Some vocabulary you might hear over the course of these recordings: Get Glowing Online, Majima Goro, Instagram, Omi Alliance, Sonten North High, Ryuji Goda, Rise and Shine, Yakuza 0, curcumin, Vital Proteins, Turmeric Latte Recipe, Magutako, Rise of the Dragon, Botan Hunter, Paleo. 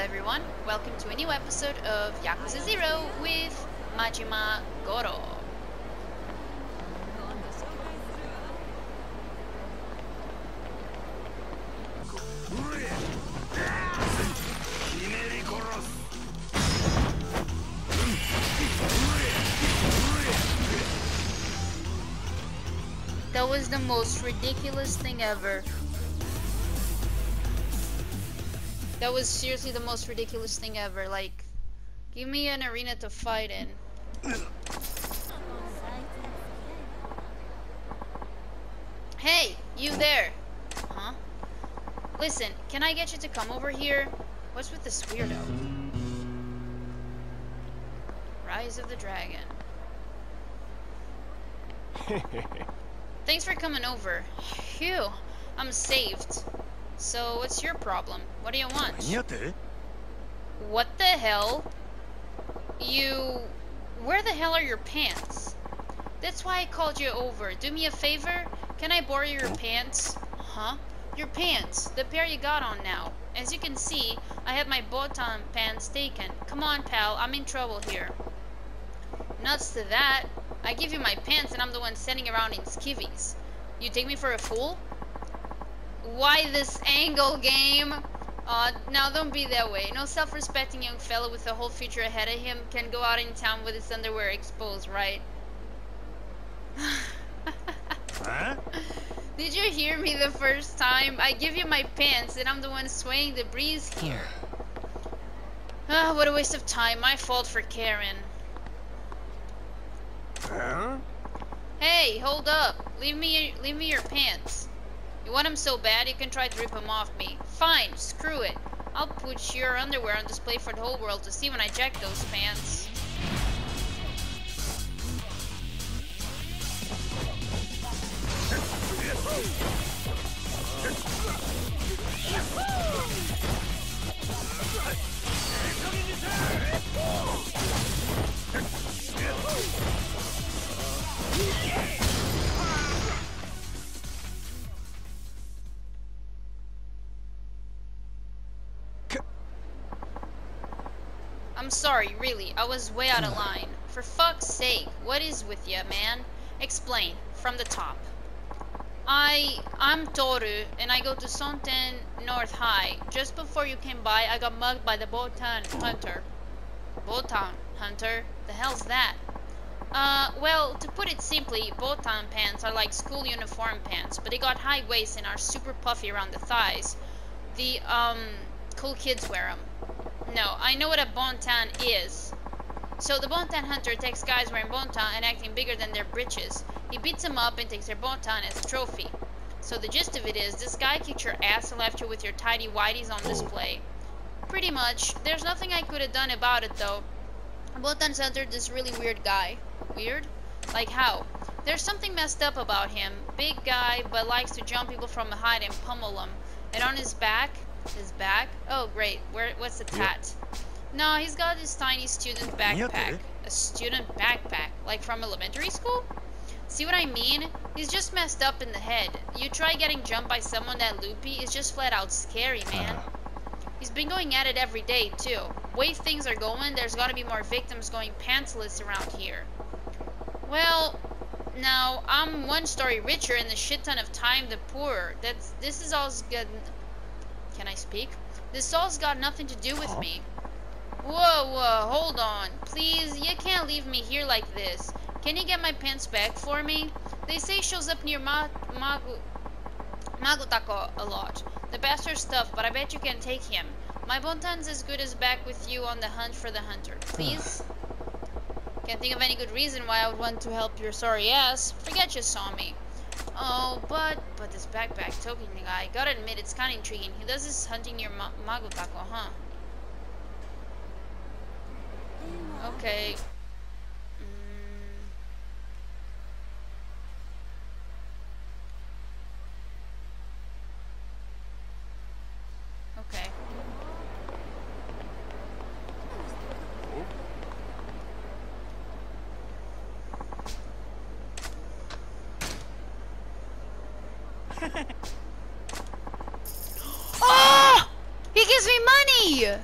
Hello everyone, welcome to a new episode of Yakuza 0 with Majima Goro. That was the most ridiculous thing ever. That was seriously the most ridiculous thing ever. Like, give me an arena to fight in. Hey, you there. Huh? Listen, can I get you to come over here? What's with this weirdo? Rise of the Dragon. Thanks for coming over. Phew, I'm saved. So, what's your problem? What do you want? What the hell? Where the hell are your pants? That's why I called you over. Do me a favor? Can I borrow your pants? Huh? Your pants. The pair you got on now. As you can see, I had my Botan pants taken. Come on, pal. I'm in trouble here. Nuts to that. I give you my pants and I'm the one standing around in skivvies. You take me for a fool? Why this angle, game? Now don't be that way. No self-respecting young fellow with a whole future ahead of him can go out in town with his underwear exposed, right? Huh? Did you hear me the first time? I give you my pants and I'm the one swaying the breeze here. Ah, what a waste of time. My fault for Karen. Huh? Hey, hold up. Leave me your pants. You want them so bad, you can try to rip them off me. Fine, screw it. I'll put your underwear on display for the whole world to see when I jack those pants. I'm sorry, really, I was way out of line. For fuck's sake, what is with you, man? Explain, from the top. I'm Toru, and I go to Sonten North High. Just before you came by, I got mugged by the Botan Hunter. Botan Hunter? The hell's that? Well, to put it simply, Botan pants are like school uniform pants, but they got high waist and are super puffy around the thighs. The, cool kids wear them. No, I know what a Botan is. So the Botan Hunter takes guys wearing Botan and acting bigger than their britches. He beats them up and takes their Botan as a trophy. So the gist of it is, this guy kicked your ass and left you with your tidy whities on display. Pretty much. There's nothing I could have done about it, though. Botan Hunter's this really weird guy. Weird? Like how? There's something messed up about him. Big guy, but likes to jump people from behind and pummel them. And on his back... His bag? Oh, great. What's the tat? No, he's got this tiny student backpack. A student backpack? Like from elementary school? See what I mean? He's just messed up in the head. You try getting jumped by someone that loopy, it's just flat out scary, man. He's been going at it every day, too. Way things are going, there's gotta be more victims going pantsless around here. Well... Now, I'm one story richer and a shit ton of time the poorer. This is all good... Can I speak? This all's got nothing to do with me. Whoa, hold on. Please, you can't leave me here like this. Can you get my pants back for me? They say shows up near Magutako a lot. The bastard's tough, but I bet you can take him. My Bontan's as good as back with you on the hunt for the hunter. Please? Can't think of any good reason why I would want to help your sorry ass. Forget you saw me. Oh, but this backpack token guy, gotta admit, it's kinda intriguing. He does this hunting near Magutako, huh? Okay. Okay. Oh! He gives me money!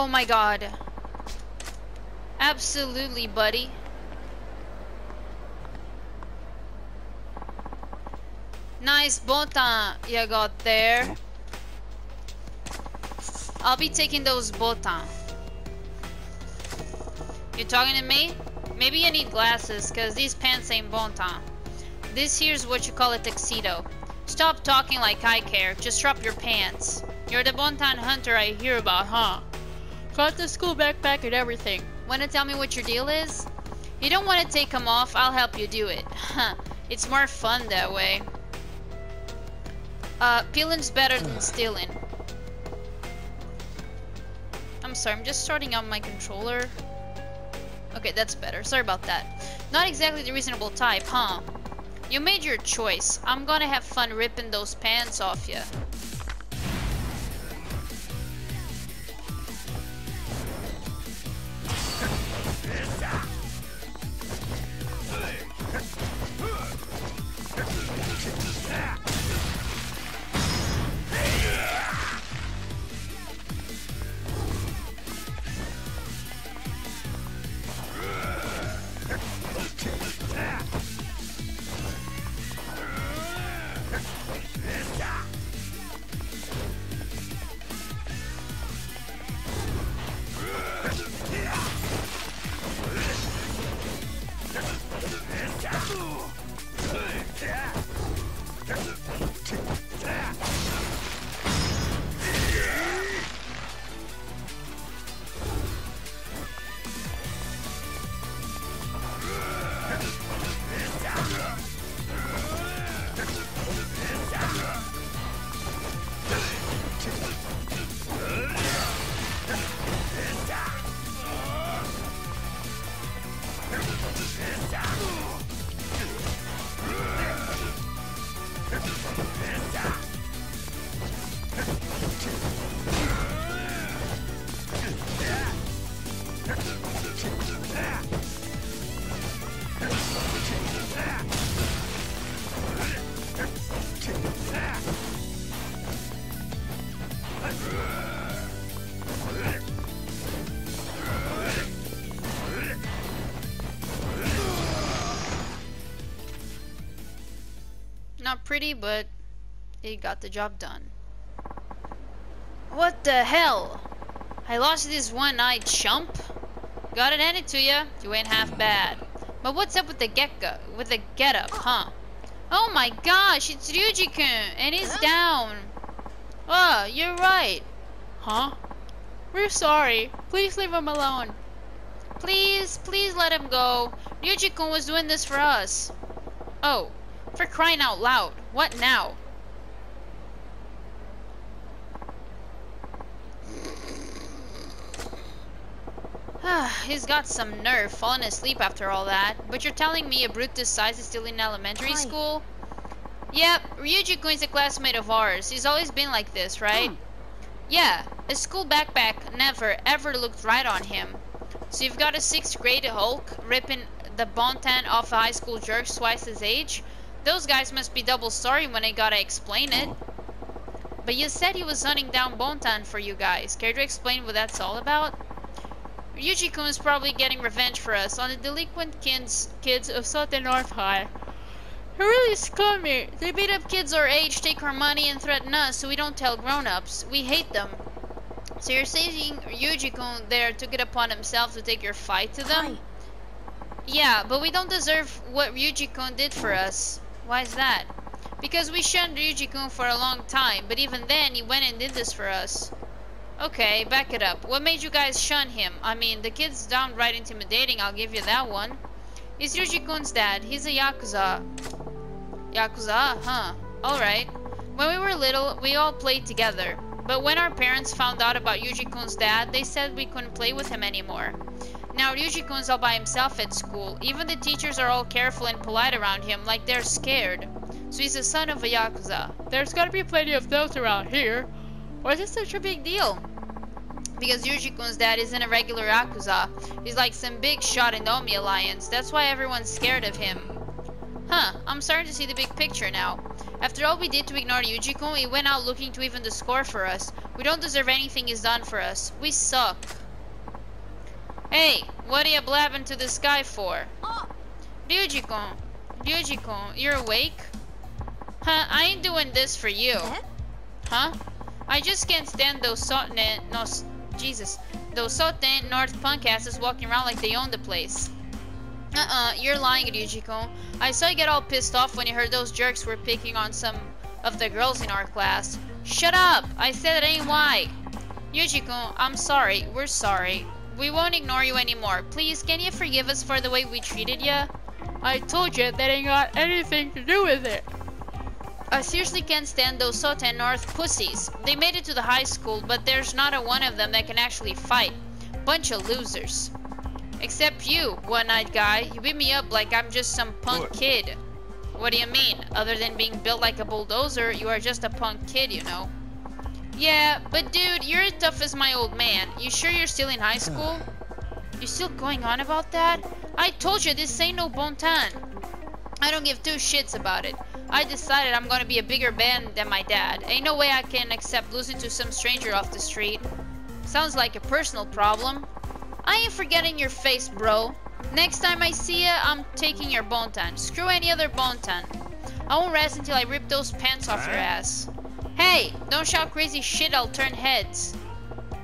Oh my god. Absolutely, buddy. Nice botan you got there. I'll be taking those botan. You talking to me? Maybe you need glasses, cause these pants ain't botan. This here's what you call a tuxedo. Stop talking like I care. Just drop your pants. You're the Botan Hunter I hear about, huh? Got the school backpack and everything. Wanna tell me what your deal is? You don't wanna take them off, I'll help you do it. Huh. It's more fun that way. Peeling's better than stealing. I'm sorry, I'm just starting out my controller. Okay, that's better. Sorry about that. Not exactly the reasonable type, huh? You made your choice. I'm gonna have fun ripping those pants off ya. Not pretty, but it got the job done. What the hell? I lost this one-eyed chump? Got it handed to ya. You ain't half bad. But what's up with the getup, huh? Oh my gosh, it's Ryuji-kun, and he's down. Oh, you're right. Huh? We're sorry. Please leave him alone. Please let him go. Ryuji-kun was doing this for us. Oh. For crying out loud, what now? He's got some nerve falling asleep after all that. But you're telling me a brute this size is still in elementary school? Yep, Ryuji Kun's a classmate of ours. He's always been like this, right? Yeah, a school backpack never ever looked right on him. So you've got a 6th grade Hulk ripping the Botan off high school jerks twice his age? Those guys must be double sorry when I gotta explain it. But you said he was hunting down Botan for you guys. Care to explain what that's all about? Ryuji-kun is probably getting revenge for us on the delinquent kids of Sonten North High. They're really scummy. They beat up kids our age, take our money, and threaten us so we don't tell grown-ups. We hate them. So you're saying Ryuji-kun there took it upon himself to take your fight to them? Yeah, but we don't deserve what Ryuji-kun did for us. Why is that? Because we shunned Ryuji-kun for a long time, but even then he went and did this for us. Okay, back it up. What made you guys shun him? I mean, the kid's downright intimidating, I'll give you that one. It's Ryuji-kun's dad. He's a Yakuza. Yakuza? Huh. Alright. When we were little, we all played together. But when our parents found out about Ryuji-kun's dad, they said we couldn't play with him anymore. Now Ryuji-kun's all by himself at school. Even the teachers are all careful and polite around him, like they're scared. So he's the son of a Yakuza. There's gotta be plenty of those around here. Why is it such a big deal? Because Ryuji-kun's dad isn't a regular Yakuza. He's like some big shot in the Omi Alliance. That's why everyone's scared of him. Huh, I'm starting to see the big picture now. After all we did to ignore Yujiko, he went out looking to even the score for us. We don't deserve anything he's done for us. We suck. Hey, what are you blabbing to the sky for? Ryuji-kun, Ryuji-kun, you're awake? Huh, I ain't doing this for you. Huh? I just can't stand those Soten, no, Jesus, those Soten North punkasses walking around like they own the place. You're lying, Ryuji-kun. I saw you get all pissed off when you heard those jerks were picking on some of the girls in our class. Shut up! I said it ain't why. Ryuji-kun, I'm sorry, we're sorry. We won't ignore you anymore. Please, can you forgive us for the way we treated you? I told you that ain't got anything to do with it. I seriously can't stand those Soten North pussies. They made it to the high school, but there's not a one of them that can actually fight. Bunch of losers. Except you, one-eyed guy. You beat me up like I'm just some punk kid. What do you mean? Other than being built like a bulldozer, you are just a punk kid, you know. Yeah, but dude, you're as tough as my old man. You sure you're still in high school? You still going on about that? I told you this ain't no Botan. I don't give two shits about it. I decided I'm gonna be a bigger man than my dad. Ain't no way I can accept losing to some stranger off the street. Sounds like a personal problem. I ain't forgetting your face, bro. Next time I see ya, I'm taking your Botan. Screw any other Botan. I won't rest until I rip those pants off your ass. Hey, don't shout crazy shit, I'll turn heads.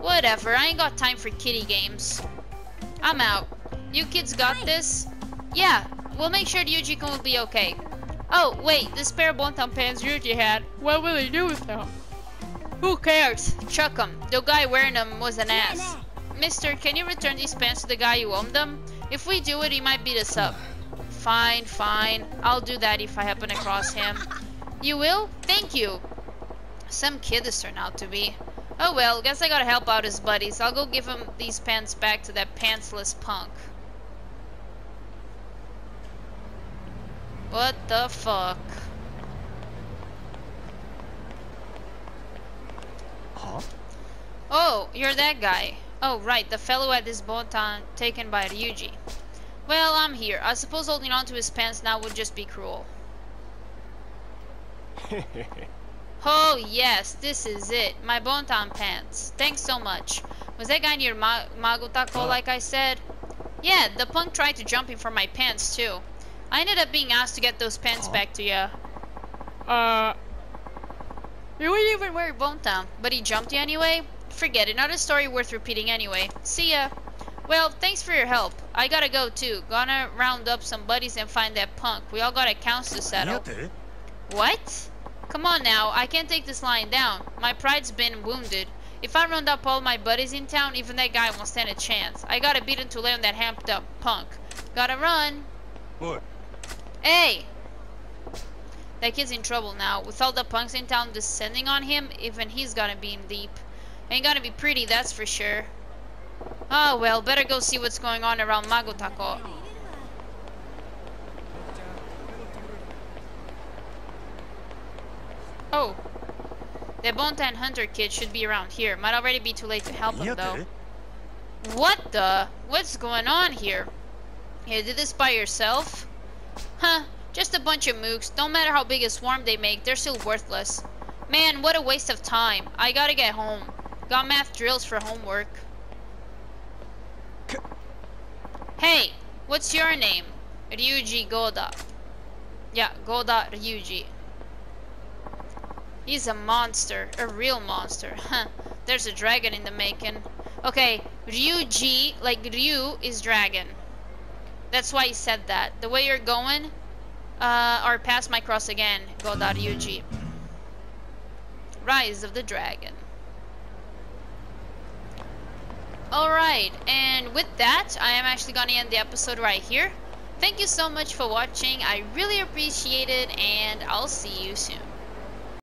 Whatever, I ain't got time for kitty games. I'm out. You kids got this? Yeah, we'll make sure Ryuji-kun will be okay. Oh, wait, this pair of Botan pants Ryuji had, what will he do with them? Who cares? Chuck them. The guy wearing them was an ass. Mister, can you return these pants to the guy who owned them? If we do it, he might beat us up. Fine, fine. I'll do that if I happen across him. You will? Thank you. Some kid this turned out to be. Oh well, guess I gotta help out his buddies. I'll go give him these pants back to that pantsless punk. What the fuck? Huh? Oh, you're that guy. Oh right, the fellow at this Botan taken by Ryuji. Well, I'm here. I suppose holding on to his pants now would just be cruel. Oh yes, this is it. My Botan pants. Thanks so much. Was that guy near Magutako like I said? Yeah, the punk tried to jump in for my pants too. I ended up being asked to get those pants back to ya. You wouldn't even wear Botan, but he jumped you anyway? Forget it, not a story worth repeating anyway. See ya. Well, thanks for your help. I gotta go too. Gonna round up some buddies and find that punk. We all got accounts to settle. What? Come on now, I can't take this lying down. My pride's been wounded. If I round up all my buddies in town, even that guy won't stand a chance. I gotta beat him to lay on that hamped up punk. Gotta run. What? Hey! That kid's in trouble now. With all the punks in town descending on him, even he's gonna be in deep. Ain't gonna be pretty, that's for sure. Oh well, better go see what's going on around Magutako. Oh, the Botan Hunter kid should be around here. Might already be too late to help him though. What the? What's going on here? You did this by yourself? Huh, just a bunch of mooks. Don't matter how big a swarm they make, they're still worthless. Man, what a waste of time. I gotta get home. Got math drills for homework. Hey, what's your name? Ryuji Goda. Yeah, Goda Ryuji. He's a monster, a real monster. Huh, there's a dragon in the making. Okay, Ryuji, like Ryu, is dragon. That's why he said that. The way you're going, or pass my cross again, Goda Ryuji. Rise of the Dragon. Alright, and with that, I am actually gonna end the episode right here. Thank you so much for watching, I really appreciate it, and I'll see you soon.